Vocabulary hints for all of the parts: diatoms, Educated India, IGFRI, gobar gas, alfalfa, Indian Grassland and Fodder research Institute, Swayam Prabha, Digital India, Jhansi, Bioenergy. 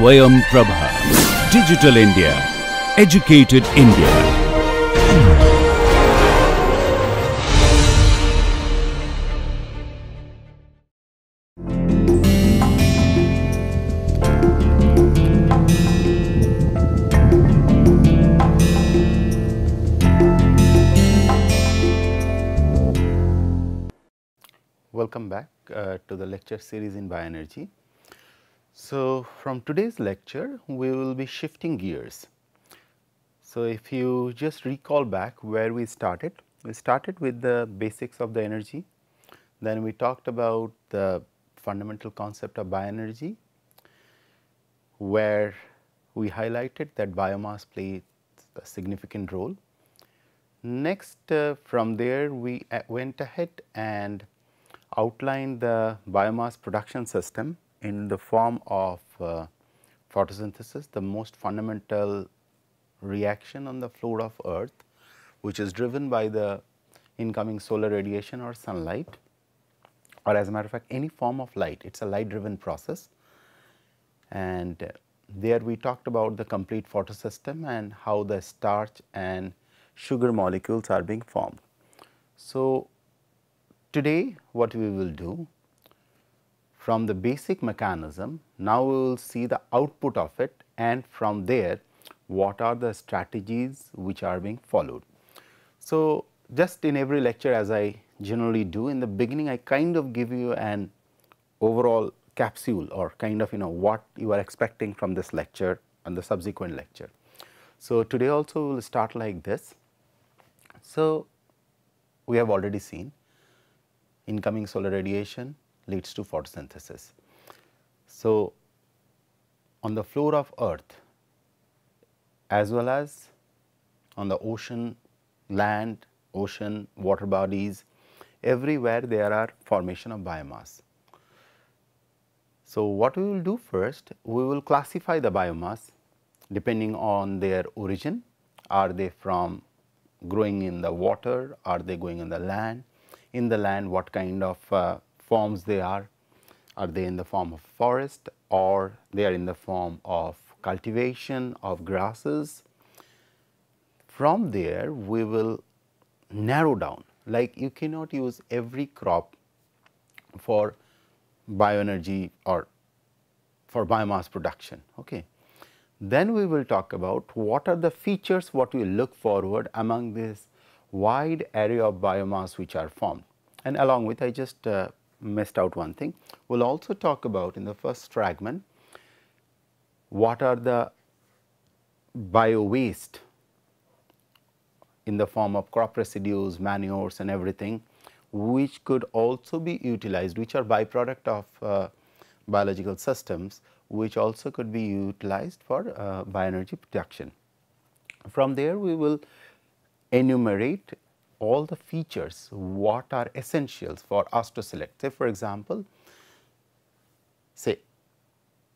Swayam Prabha. Digital India. Educated India. Welcome back to the lecture series in Bioenergy. So, from today's lecture we will be shifting gears. So, if you just recall back where we started with the basics of the energy, then we talked about the fundamental concept of bioenergy, where we highlighted that biomass plays a significant role. Next, from there we went ahead and outline the biomass production system in the form of photosynthesis, the most fundamental reaction on the floor of earth, which is driven by the incoming solar radiation or sunlight, or as a matter of fact any form of light. It is a light driven process, and there we talked about the complete photosystem and how the starch and sugar molecules are being formed. So, today what we will do, from the basic mechanism, now we will see the output of it, and from there what are the strategies which are being followed. So, just in every lecture, as I generally do, in the beginning I kind of give you an overall capsule or kind of, you know, what you are expecting from this lecture and the subsequent lecture. So, today also we will start like this. So, we have already seen incoming solar radiation leads to photosynthesis. So, on the floor of earth as well as on the ocean, land, ocean, water bodies, everywhere there are formation of biomass. So, what we will do first, we will classify the biomass depending on their origin. Are they from growing in the water? Are they going on the land? In the land, what kind of forms they are? Are they in the form of forest, or they are in the form of cultivation of grasses? From there we will narrow down, like you cannot use every crop for bioenergy or for biomass production. Okay. Then we will talk about what are the features what we look forward among this wide area of biomass which are formed, and along with I just missed out one thing. We will also talk about in the first fragment what are the bio waste in the form of crop residues, manures and everything, which could also be utilized, which are byproduct of biological systems, which also could be utilized for bioenergy production. From there we will enumerate all the features what are essentials for us to select. Say for example, say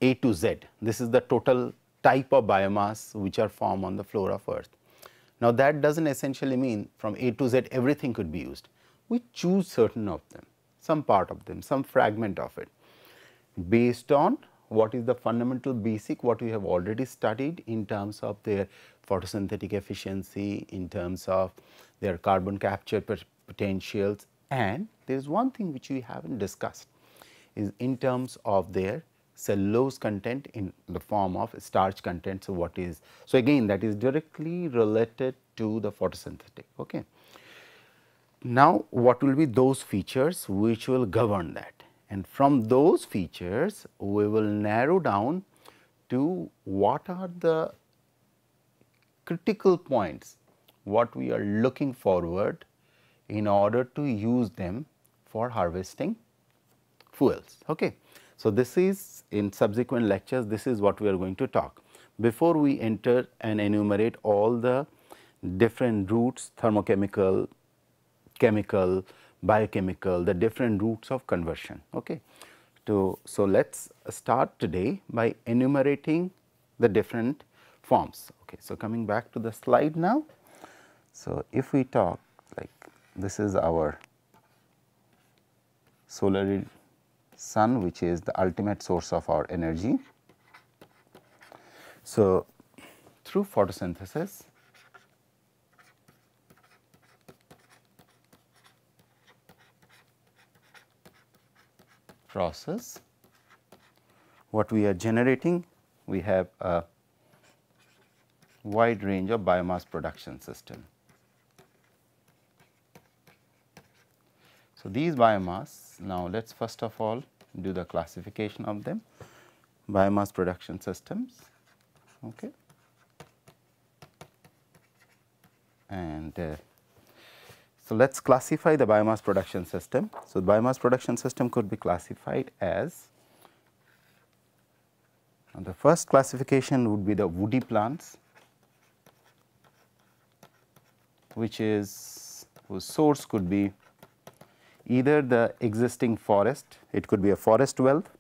A to Z, this is the total type of biomass which are formed on the floor of earth. Now, that does not essentially mean from A to Z everything could be used. We choose certain of them, some part of them, some fragment of it, based on what is the fundamental basic what we have already studied in terms of their photosynthetic efficiency, in terms of their carbon capture potentials, and there is one thing which we have not discussed is in terms of their cellulose content in the form of starch content. So, what is, so again that is directly related to the photosynthetic. Okay. Now, what will be those features which will govern that? And from those features we will narrow down to what are the critical points what we are looking forward in order to use them for harvesting fuels. Okay. So, this is in subsequent lectures, this is what we are going to talk before we enter and enumerate all the different routes, thermochemical, chemical, biochemical, the different routes of conversion. Okay. So, let us start today by enumerating the different forms. Okay. So, coming back to the slide now. So, if we talk, like this is our solar sun, which is the ultimate source of our energy. So, through photosynthesis, process, what we are generating, we have a wide range of biomass production system. So, these biomass, now let us first of all do the classification of them, biomass production systems, okay. And so let us classify the biomass production system. So, the biomass production system could be classified as, and the first classification would be the woody plants, which is whose source could be either the existing forest, it could be a forest wealth,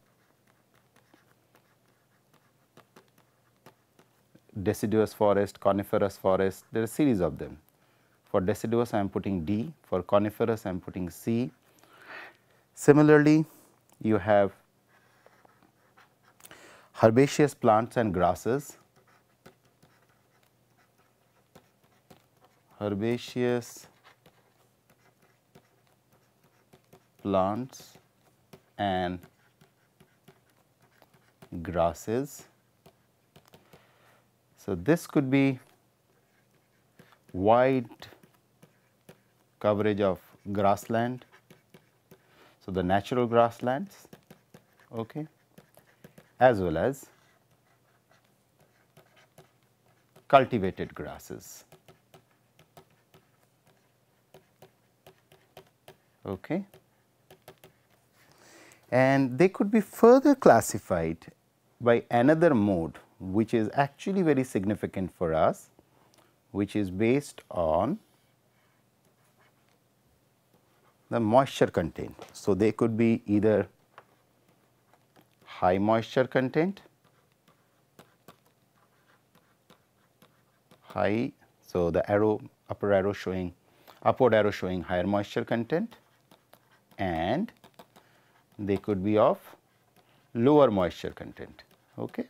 deciduous forest, coniferous forest, there are a series of them. For deciduous I am putting D, for coniferous I am putting C. Similarly, you have herbaceous plants and grasses, herbaceous plants and grasses. So, this could be wide coverage of grassland, so the natural grasslands, okay, as well as cultivated grasses, okay. And they could be further classified by another mode, which is actually very significant for us, which is based on the moisture content. So, they could be either high moisture content, high, so the arrow, upper arrow showing, upward arrow showing higher moisture content, and they could be of lower moisture content, okay,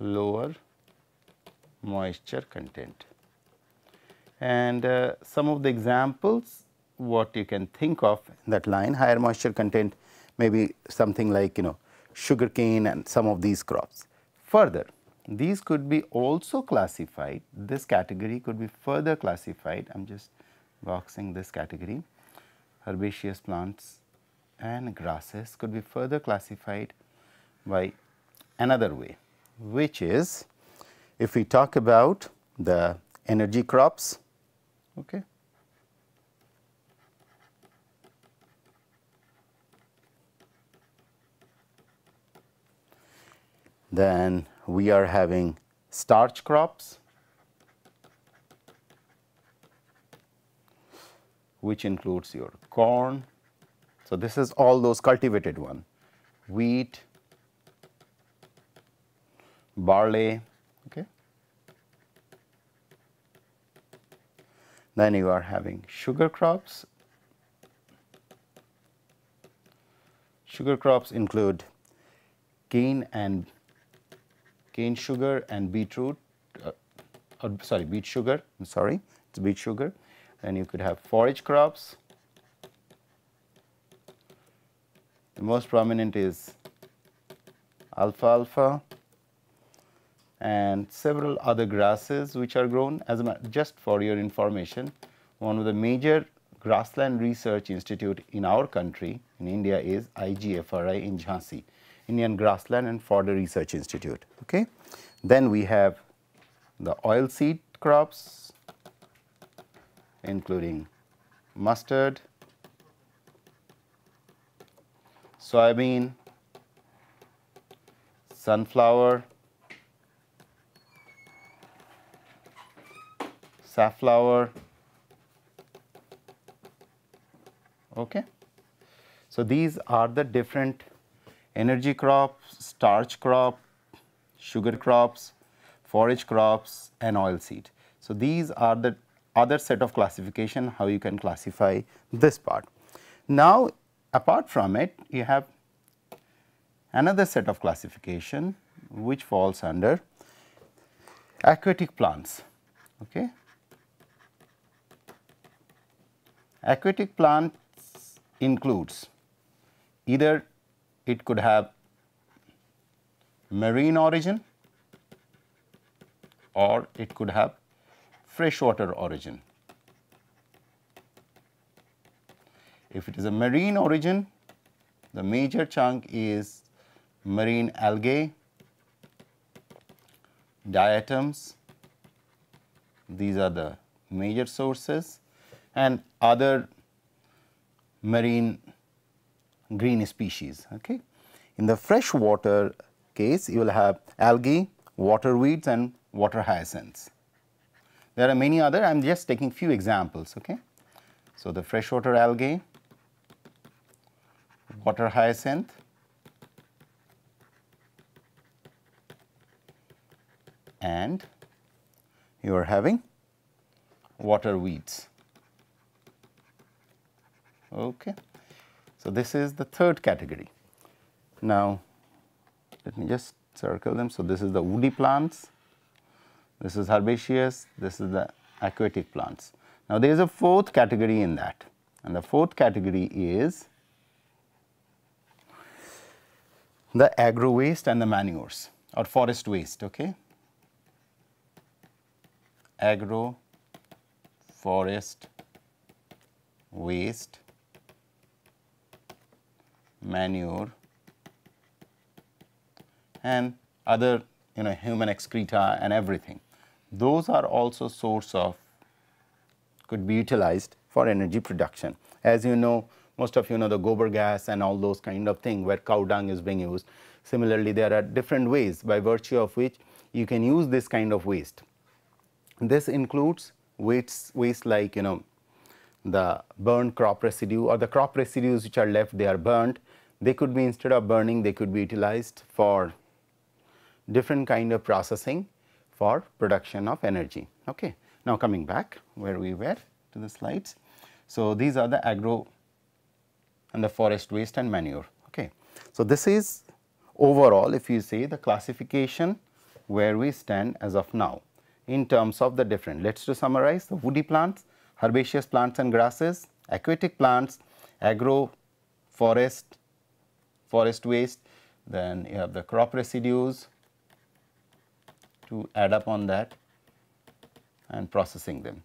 lower moisture content. And some of the examples what you can think of in that line, higher moisture content may be something like, you know, sugarcane and some of these crops. Further, these could be also classified, this category could be further classified, I am just boxing this category, herbaceous plants and grasses could be further classified by another way, which is if we talk about the energy crops, okay, then we are having starch crops, which includes your corn. So, this is all those cultivated one, wheat, barley, okay. Then you are having sugar crops. Sugar crops include cane sugar and beetroot, sorry, beet sugar, I'm sorry, it's beet sugar. Then you could have forage crops. The most prominent is alfalfa and several other grasses which are grown. As a, just for your information, one of the major grassland research institute in our country, in India, is IGFRI in Jhansi, Indian Grassland and Fodder Research Institute, okay. Then we have the oilseed crops, including mustard, soybean, sunflower, safflower, okay. So, these are the different energy crops, starch crop, sugar crops, forage crops and oilseed. So, these are the other set of classification how you can classify this part. Now, apart from it, you have another set of classification which falls under aquatic plants. Okay. Aquatic plants includes either it could have marine origin or it could have freshwater origin. If it is a marine origin, the major chunk is marine algae, diatoms, these are the major sources, and other marine green species. Okay. In the freshwater case, you will have algae, waterweeds, and water hyacinths. There are many other, I am just taking few examples. Okay. So, the freshwater algae, water hyacinth, and you are having water weeds. Okay. So, this is the third category. Now, let me just circle them. So, this is the woody plants, this is herbaceous, this is the aquatic plants. Now, there is a fourth category in that, and the fourth category is the agro waste and the manures or forest waste. Okay. Agro, forest, waste, manure, and other, human excreta and everything. Those are also source of, could be utilized for energy production. As you know, most of you know the gobar gas and all those kind of thing where cow dung is being used. Similarly, there are different ways by virtue of which you can use this kind of waste. This includes waste like, the burned crop residue or the crop residues which are left, they are burnt. They could be, instead of burning, they could be utilized for different kind of processing for production of energy. Okay. Now, coming back where we were to the slides. So, these are the agro and the forest waste and manure. Okay. So, this is overall, if you say, the classification where we stand as of now in terms of the different. Let us summarize: the woody plants, herbaceous plants and grasses, aquatic plants, agro, forest waste, then you have the crop residues to add up on that and processing them.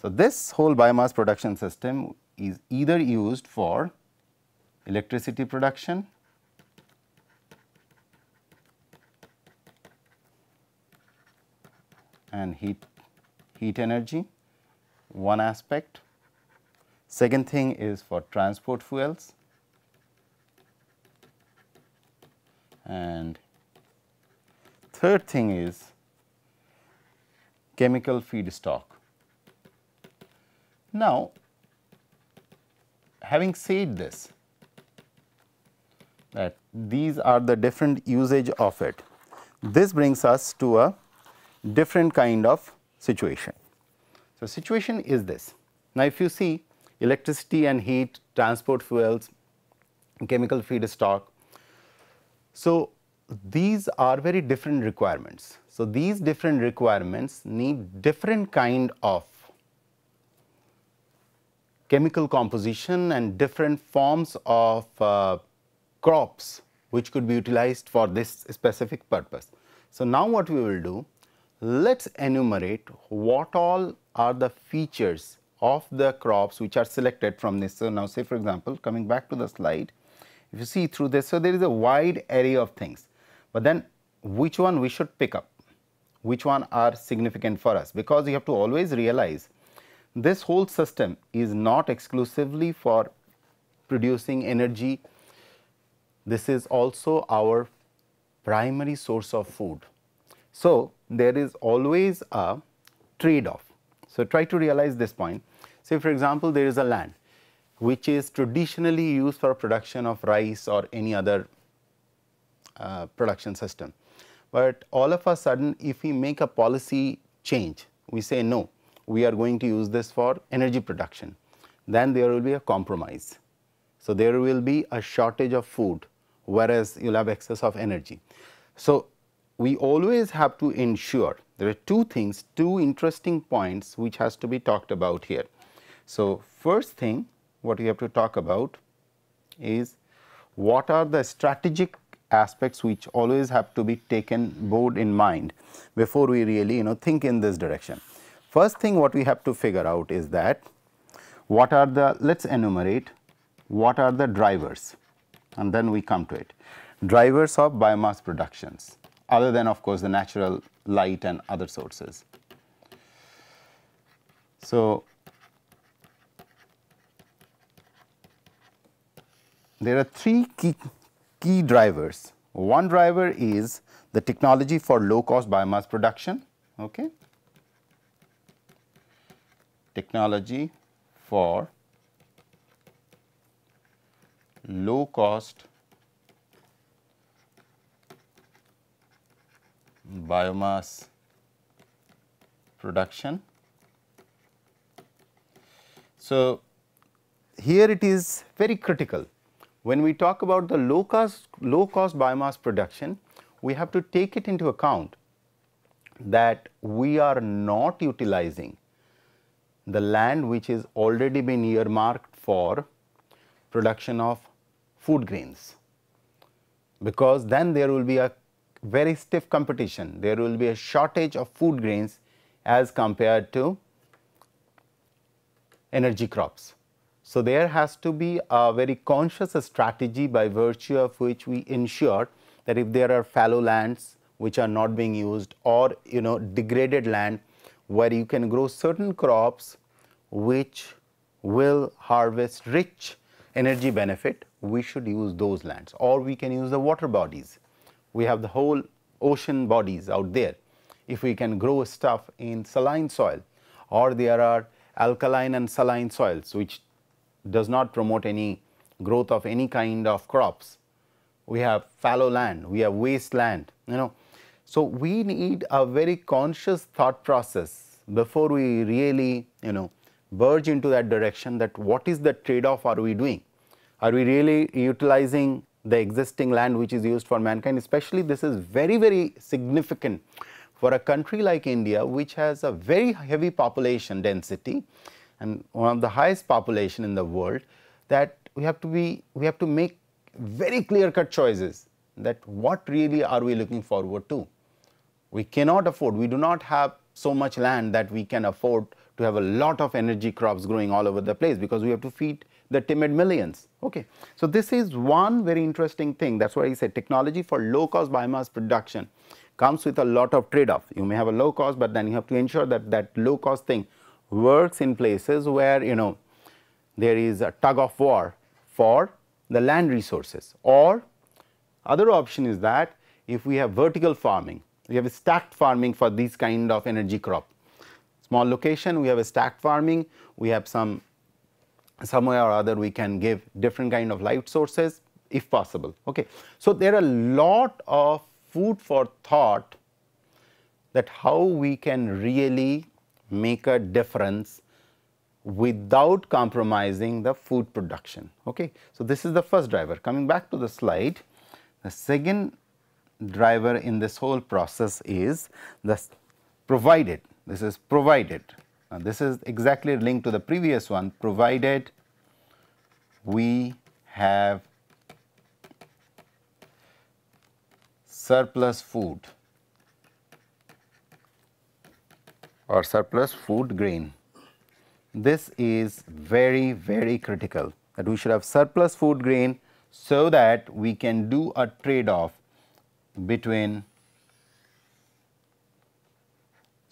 So, this whole biomass production system is either used for electricity production, and heat energy, one aspect. Second thing is for transport fuels and third thing is chemical feedstock. Now, having said this, that these are the different usage of it, this brings us to a different kind of situation. So, situation is this. Now, if you see electricity and heat, transport fuels, chemical feedstock. So, these are very different requirements. So, these different requirements need different kind of chemical composition and different forms of crops which could be utilized for this specific purpose. So, now what we will do, let us enumerate what all are the features of the crops which are selected from this. So, now say for example, coming back to the slide, if you see through this, so there is a wide array of things, but then which one we should pick up, which one are significant for us, because you have to always realize this whole system is not exclusively for producing energy. This is also our primary source of food. So, there is always a trade-off. So, try to realize this point. Say for example, there is a land which is traditionally used for production of rice or any other production system. But all of a sudden, if we make a policy change, we say no, we are going to use this for energy production, then there will be a compromise. So, there will be a shortage of food, whereas you will have excess of energy. So, we always have to ensure, there are two things, two interesting points which has to be talked about here. So, first thing what we have to talk about is what are the strategic aspects which always have to be taken board in mind before we really think in this direction. First thing what we have to figure out is that what are the, let's enumerate what are the drivers and then we come to it. Drivers of biomass productions other than of course the natural light and other sources. So, there are three key drivers. One driver is the technology for low cost biomass production, okay. Technology for low cost biomass production. So, here it is very critical. When we talk about the low cost biomass production, we have to take it into account that we are not utilizing the land which is already been earmarked for production of food grains, because then there will be a very stiff competition. There will be a shortage of food grains as compared to energy crops. So, there has to be a very conscious strategy by virtue of which we ensure that if there are fallow lands which are not being used or degraded land where you can grow certain crops which will harvest rich energy benefit, we should use those lands, or we can use the water bodies. We have the whole ocean bodies out there. If we can grow stuff in saline soil, or there are alkaline and saline soils which does not promote any growth of any kind of crops. We have fallow land, we have wasteland, So, we need a very conscious thought process before we really, verge into that direction, that what is the trade-off are we doing? Are we really utilizing the existing land which is used for mankind? Especially this is very, very significant for a country like India, which has a very heavy population density and one of the highest population in the world, that we have to make very clear-cut choices that what really are we looking forward to. We cannot afford, we do not have so much land that we can afford to have a lot of energy crops growing all over the place, because we have to feed the timid millions, okay. So, this is one very interesting thing. That is why I said technology for low-cost biomass production comes with a lot of trade-off. You may have a low cost, but then you have to ensure that that low-cost thing works in places where there is a tug of war for the land resources. Or other option is that if we have vertical farming, we have a stacked farming for these kind of energy crop. Small location, we have a stacked farming, we have somewhere or other we can give different kind of light sources if possible, okay. So, there are a lot of food for thought that how we can really make a difference without compromising the food production, okay. So, this is the first driver. Coming back to the slide, the second driver in this whole process is the provided. This is provided. Now, this is exactly linked to the previous one, provided we have surplus food or surplus food grain. This is very, very critical, that we should have surplus food grain so that we can do a trade-off between.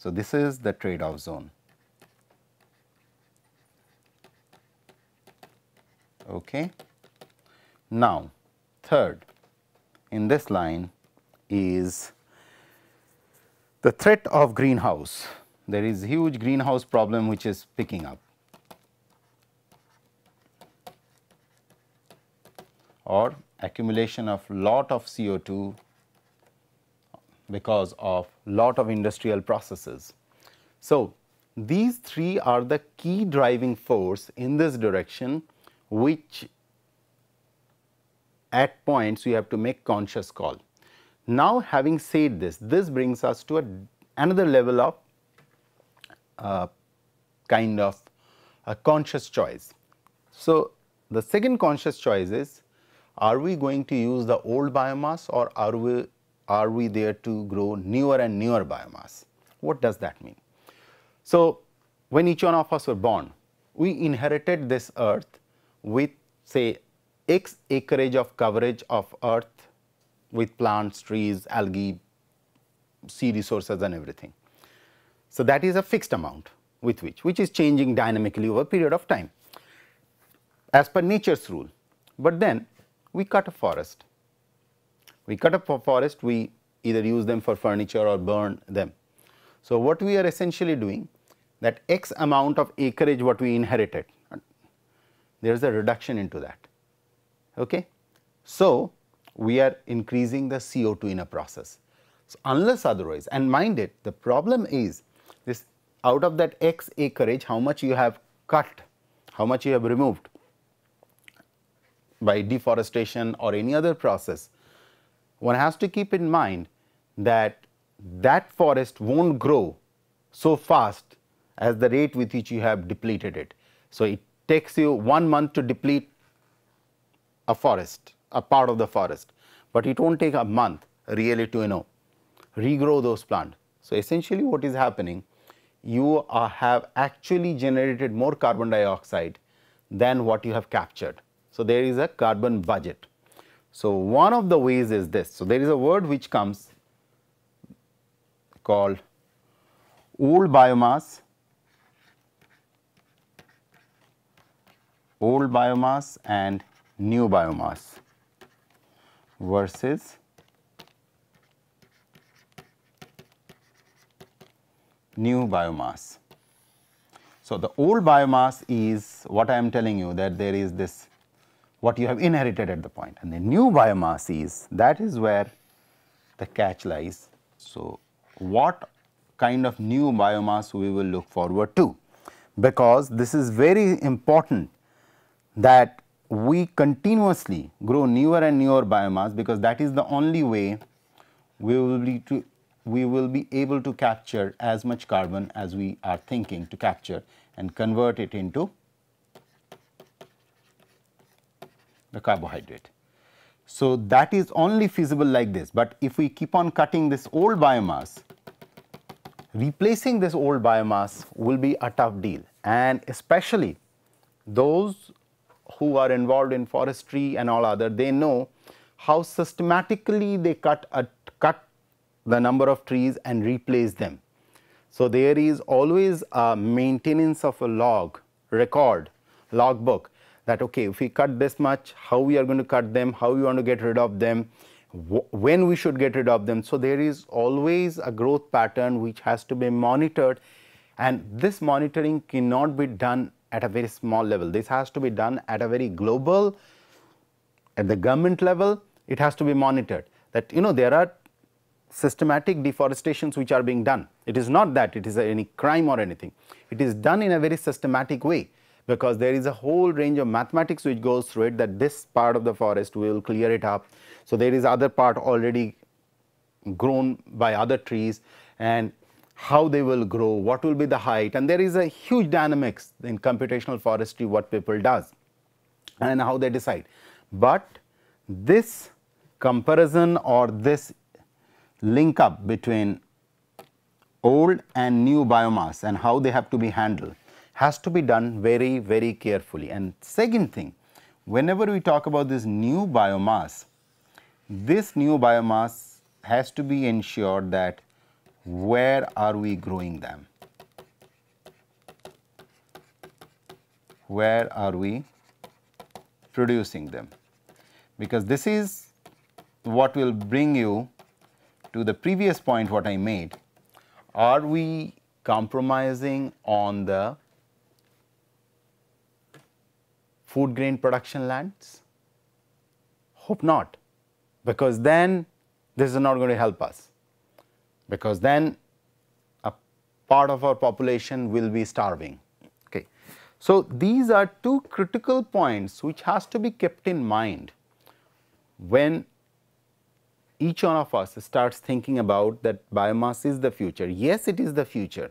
So, this is the trade-off zone, okay. Now, third in this line is the threat of greenhouse. There is huge greenhouse problem which is picking up, or accumulation of lot of CO2 because of lot of industrial processes. So, these three are the key driving force in this direction, which at points you have to make conscious call. Now, having said this, this brings us to another level of kind of a conscious choice. So, the second conscious choice is, are we going to use the old biomass, or are we there to grow newer and newer biomass? What does that mean? So, when each one of us were born, we inherited this earth with, say, X acreage of coverage of earth with plants, trees, algae, sea resources and everything. So, that is a fixed amount with which is changing dynamically over a period of time as per nature's rule. But then we cut a forest. We cut up a forest, we either use them for furniture or burn them. So, what we are essentially doing, that X amount of acreage what we inherited, there is a reduction into that. Okay? So, we are increasing the CO2 in a process. So, unless otherwise, and mind it, the problem is this, out of that X acreage, how much you have cut, how much you have removed by deforestation or any other process, one has to keep in mind that that forest won't grow so fast as the rate with which you have depleted it. So, it takes you 1 month to deplete a forest, a part of the forest, but it won't take a month really to, you know, regrow those plants. So, essentially what is happening, you have actually generated more carbon dioxide than what you have captured. So, there is a carbon budget. So, one of the ways is this. So, there is a word which comes called old biomass and new biomass versus new biomass. So, the old biomass is what I am telling you, that there is this what you have inherited at the point, and the new biomass is, that is where the catch lies. So, what kind of new biomass we will look forward to, because this is very important that we continuously grow newer and newer biomass, because that is the only way we will be able to capture as much carbon as we are thinking to capture and convert it into the carbohydrate. So, that is only feasible like this, but if we keep on cutting this old biomass, replacing this old biomass will be a tough deal, and especially those who are involved in forestry and all other, they know how systematically they cut the number of trees and replace them. So, there is always a maintenance of a logbook that, okay, if we cut this much, how we are going to cut them, how we want to get rid of them, when we should get rid of them. So, there is always a growth pattern which has to be monitored, and this monitoring cannot be done at a very small level. This has to be done at a very global, at the government level, it has to be monitored that, you know, there are systematic deforestations which are being done. It is not that it is any crime or anything. It is done in a very systematic way, because there is a whole range of mathematics which goes through it, that this part of the forest we will clear it up. So, there is other part already grown by other trees, and how they will grow, what will be the height, and there is a huge dynamics in computational forestry what people does and how they decide. But this comparison or this link up between old and new biomass and how they have to be handled has to be done very, very carefully. And second thing, whenever we talk about this new biomass has to be ensured that where are we growing them? Where are we producing them? Because this is what will bring you to the previous point what I made. Are we compromising on the food grain production lands? Hope not, because then this is not going to help us, because then a part of our population will be starving. Okay. So, these are two critical points which has to be kept in mind when each one of us starts thinking about that biomass is the future. Yes, it is the future,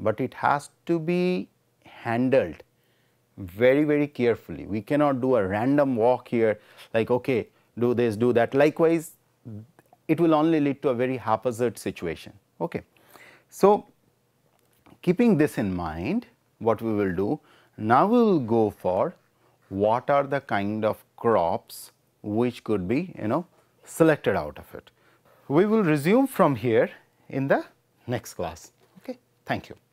but it has to be handled very, very carefully. We cannot do a random walk here like, okay, do this, do that. Likewise, it will only lead to a very haphazard situation. Okay. So, keeping this in mind, what we will do, now we will go for what are the kind of crops which could be, you know, selected out of it. We will resume from here in the next class. Okay. Thank you.